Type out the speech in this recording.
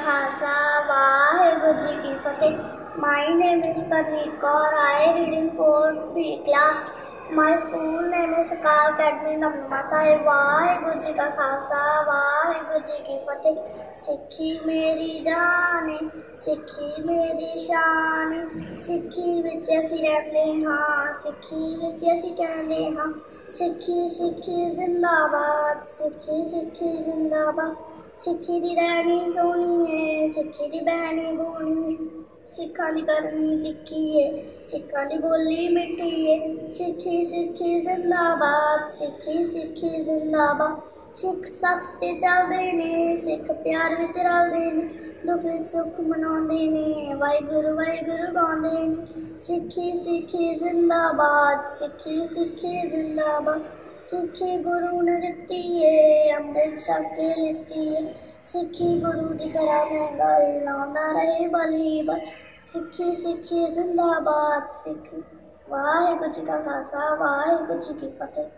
खालसा वाहेगुरु जी की फतेह। My name is Parneet Kaur. I reading for B class. My school name is Skaakadmin Ammasai. Waheguru ji का खालसा वाहेगुरु जी की फतेह। सिक्खी मेरी जाने सिक्खी मेरी शान, सिक्खी विच असीं रहिंदे हां सिक्खी विच असीं कहंदे हां। सिक्खी सिक्खी जिंदाबाद सिक्खी सिक्खी जिंदाबाद, सिक्खी दी रैनी सोहनी है सिक्खी दी बहनी बोहनी है, सिक्खां दी करनी तिक्की है सिक्खां दी बोली मिट्ठी है। सिक्खी सिक्खी जिंदाबाद सिक्खी सिक्खी जिंदाबाद, सिक्ख सच ते चलदे ने सिक्ख प्यार विच रलदे ने, दुख विच सुख मनाउंदे ने वाहिगुरू वाहिगुरू गाउंदे ने। सिक्खी सिक्खी जिंदाबाद सिक्खी सिक्खी जिंदाबाद, सिक्खी गुरू ने दित्ती है अमृत छक के लैती है, सिक्खी गुरू दी करां मैं गल लाउंदा रहे भली भली। सिक्खी सिक्खी जिंदाबाद सिक्खी। वाहेगुरू जी का खालसा वाहेगुरू जी की फतेह।